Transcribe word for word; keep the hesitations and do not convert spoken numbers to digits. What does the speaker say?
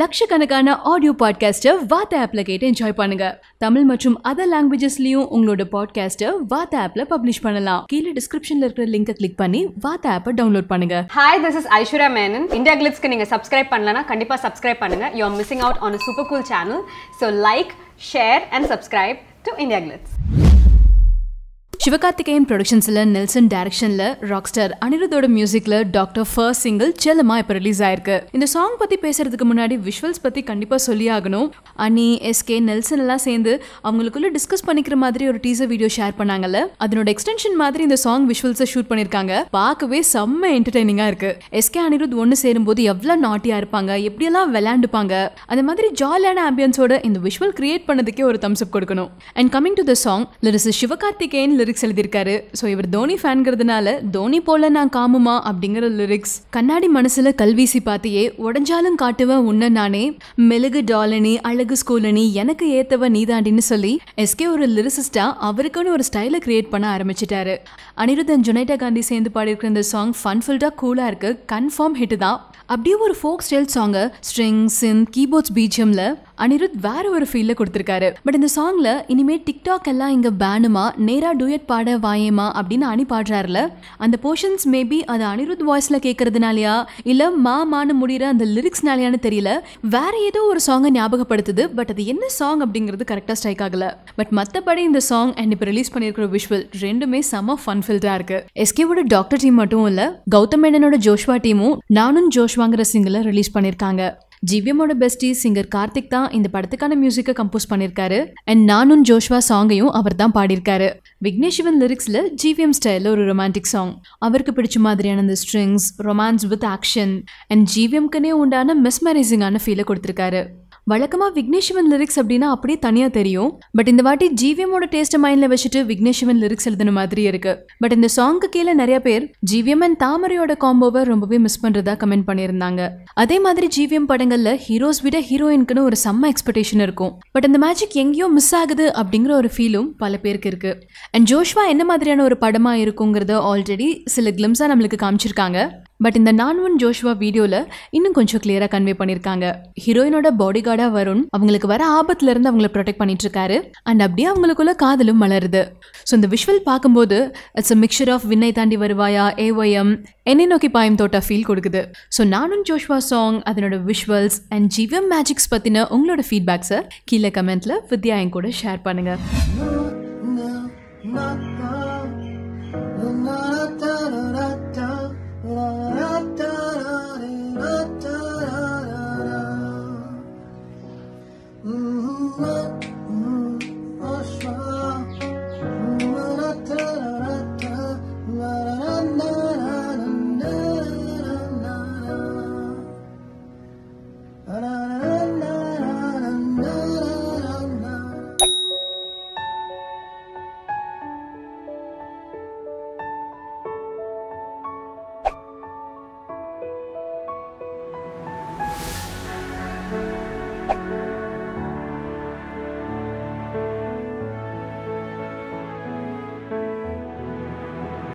லட்சக்கணக்கான ஆடியோ பாட்காஸ்டை வாட் ஆப்ல கேட்டு என்ஜாய் பண்ணுங்க. தமிழ் மற்றும் அதர் லாங்குவேஜஸ்லயும் உங்களோட பாட்காஸ்டை வாட் ஆப்ல பப்ளிஷ் பண்ணலாம். கீழ டிஸ்கிரிப்ஷன்ல இருக்கிற லிங்கை கிளிக் பண்ணி வாட் ஆப்பை டவுன்லோட் பண்ணுங்க. Hi, this is Aishwarya Menon. India கிளிப்ஸ்க்கு நீங்க சப்ஸ்கிரைப் பண்ணலனா கண்டிப்பா சப்ஸ்கிரைப் பண்ணுங்க. You are missing out on a super cool channel. So like, share and subscribe to India Glitz. Sivakarthikeyan ப்ரொடக்ஷன்ஸில் நெல்சன் டைரக்ஷனில் ராக்ஸ்டார் அனிருத்தோட மியூசிக்கில் டாக்டர் ஃபர்ஸ்ட் சிங்கிள் செல்லம்மா இப்போ ரிலீஸ் ஆயிருக்கு. இந்த சாங் பற்றி பேசுறதுக்கு முன்னாடி விஷுவல்ஸ் பற்றி கண்டிப்பாக சொல்லி ஆகணும். அனி, எஸ்கே, நெல்சன் எல்லாம் சேர்ந்து அவங்களுக்குள்ளே டிஸ்கஸ் பண்ணிக்கிற மாதிரி ஒரு டீசர் வீடியோ ஷேர் பண்ணாங்கல்ல, அதனோட எக்ஸ்டென்ஷன் மாதிரி இந்த சாங் விஷுவல்ஸை ஷூட் பண்ணியிருக்காங்க. பார்க்கவே செம்ம என்டர்டைனிங்காக இருக்கு. எஸ்கே அனிருத் ஒன்று சேரும்போது எவ்வளோ நாட்டியாக இருப்பாங்க, எப்படியெல்லாம் விளையாண்டுப்பாங்க, அந்த மாதிரி ஜாலியான ஆம்பியன்ஸோட இந்த விஷுவல் கிரியேட் பண்ணதுக்கே ஒரு தம்ஸ்அப் கொடுக்கணும். And coming to the song, lyrics Sivakarthikeyan lyrics எழுதியிருக்காரு. ஸோ இவர் தோனி ஃபேன்கிறதுனால தோனி போல நான் காமுமா அப்படிங்கிற லிரிக்ஸ். கண்ணாடி மனசுல கல்வீசி பார்த்தியே உடஞ்சாலும் காட்டுவேன் உன்ன நானே, மெழுகு டாலனி அழகு ஸ்கூலனி எனக்கு ஏத்தவ நீதாண்டின்னு சொல்லி எஸ்கே ஒரு லிரிசிஸ்டா அவருக்குன்னு ஒரு ஸ்டைலை கிரியேட் பண்ண ஆரம்பிச்சிட்டாரு. அனிருத் அண்ட் ஜுனைடா காந்தி சேர்ந்து பாடியிருக்கிற இந்த சாங் ஃபன்ஃபுல்டா கூலா இருக்கு. கன்ஃபார்ம் ஹிட் தான். அப்படியே ஒரு ஃபோக் ஸ்டைல் சாங்கை ஸ்ட்ரிங்ஸ் அண்ட் கீபோர்ட்ஸ் பீஜியம்ல அனிருத் வேற ஒரு ஃபீல்ல கொடுத்திருக்காரு. பட் இந்த சாங்ல இனிமே டிக்டாக் எல்லாம் இங்க பேனுமா, நேரா டூயட் பாட வாயேமா அப்படின்னு அனி பாடுறாருல, அந்த போர்ஷன்ஸ் மேபி அது அனிருத் வாய்ஸ்ல கேட்கறதுனாலயா இல்ல மா மான்னு முடிகிற அந்த லிரிக்ஸ்னாலயான்னு தெரியல, வேற ஏதோ ஒரு சாங்கை ஞாபகப்படுத்துது. பட் அது என்ன சாங் அப்படிங்கிறது கரெக்டா ஸ்ட்ரைக் ஆகல. பட் மற்றபடி இந்த சாங் அண்ட் இப்போ ரிலீஸ் பண்ணியிருக்கிற விஷுவல் ரெண்டுமே செம ஃபன்ஃபில்டா இருக்கு. எஸ்கேவோட டாக்டர் டீம் மட்டும் இல்ல, கௌதம் மேனனோட ஜோஷ்வா டீமும் நானும் ஜோஷ்வாங்கிற சிங்கிளை ரிலீஸ் பண்ணியிருக்காங்க. ஜிவிஎமோட பெஸ்டி சிங்கர் கார்த்திக் தான் இந்த படத்துக்கான மியூசிக்கை கம்போஸ் பண்ணியிருக்காரு. அண்ட் நானும் ஜோஷ்வா சாங்கையும் அவர் தான் பாடியிருக்காரு. விக்னேஷ் சிவன் லிரிக்ஸில் ஜிவிஎம் ஸ்டைலில் ஒரு ரொமான்டிக் சாங், அவருக்கு பிடிச்ச மாதிரியான இந்த strings, romance with action and ஜிவிஎம்க்குனே உண்டான மிஸ்மரைசிங்கான ஃபீலை கொடுத்துருக்காரு. வழக்கமா விக்னேஷ் சிவன் லிரிக்ஸ் அப்படின்னா அப்படியே தனியா தெரியும். பட் இந்த வாட்டி ஜிவிஎமோட டேஸ்ட் மைண்ட்ல வச்சுட்டு விக்னேஷ் சிவன் லிரிக்ஸ் எழுதின மாதிரி இருக்கு. பட் இந்த சாங்க்கு கீழே நிறைய பேர் ஜிவிஎம் அண்ட் தாமரையோட காம்போவை ரொம்பவே மிஸ் பண்றதா கமெண்ட் பண்ணியிருந்தாங்க. அதே மாதிரி ஜிவிஎம் படங்கள்ல ஹீரோஸ் விட ஹீரோயின்க்குன்னு ஒரு செம்ம எக்ஸ்பெக்டேஷன் இருக்கும். பட் அந்த மேஜிக் எங்கேயோ மிஸ் ஆகுது அப்படிங்கிற ஒரு ஃபீலும் பல பேருக்கு இருக்கு. அண்ட் ஜோஷ்வா என்ன மாதிரியான ஒரு படமா இருக்குங்கிறத ஆல்ரெடி சில கிளிம்ஸா நம்மளுக்கு காமிச்சிருக்காங்க. பட் இந்த நானும் ஜோஷ்வா வீடியோவில் இன்னும் கொஞ்சம் கிளியராக கன்வே பண்ணியிருக்காங்க. ஹீரோயினோட பாடி கார்டாக வருண் அவங்களுக்கு வர ஆபத்துலேருந்து அவங்கள ப்ரொடெக்ட் பண்ணிட்டு இருக்காரு. அண்ட் அப்படியே அவங்களுக்குள்ள காதலும் மலருது. ஸோ இந்த விஷுவல் பார்க்கும்போது it's a mixture of Vinnai Thaandi வருவாயா, ஏஒஎம், என்னை நோக்கி பாயம் தோட்டா ஃபீல் கொடுக்குது. ஸோ நானும் ஜோஷ்வா சாங், அதனோட விஷுவல்ஸ் அண்ட் ஜிவிஎம் மேஜிக்ஸ் பற்றின உங்களோட ஃபீட்பேக்ஸை கீழே கமெண்ட்டில் வித்யா என் கூட ஷேர் பண்ணுங்கள்.